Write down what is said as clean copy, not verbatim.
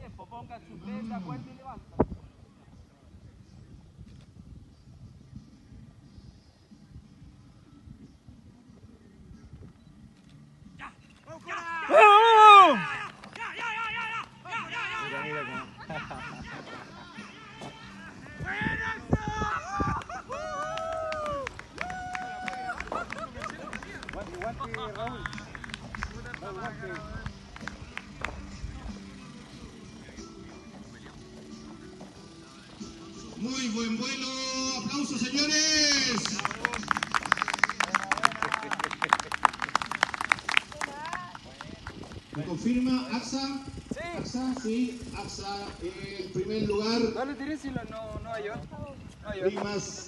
tiempo, pónganse ustedes de acuerdo y levantan. Muy buen vuelo, aplausos señores. ¿Me confirma AXA? Sí. AXA, sí, AXA en primer lugar. ¿Dónde tienes? No, no hay otro. No hay otro.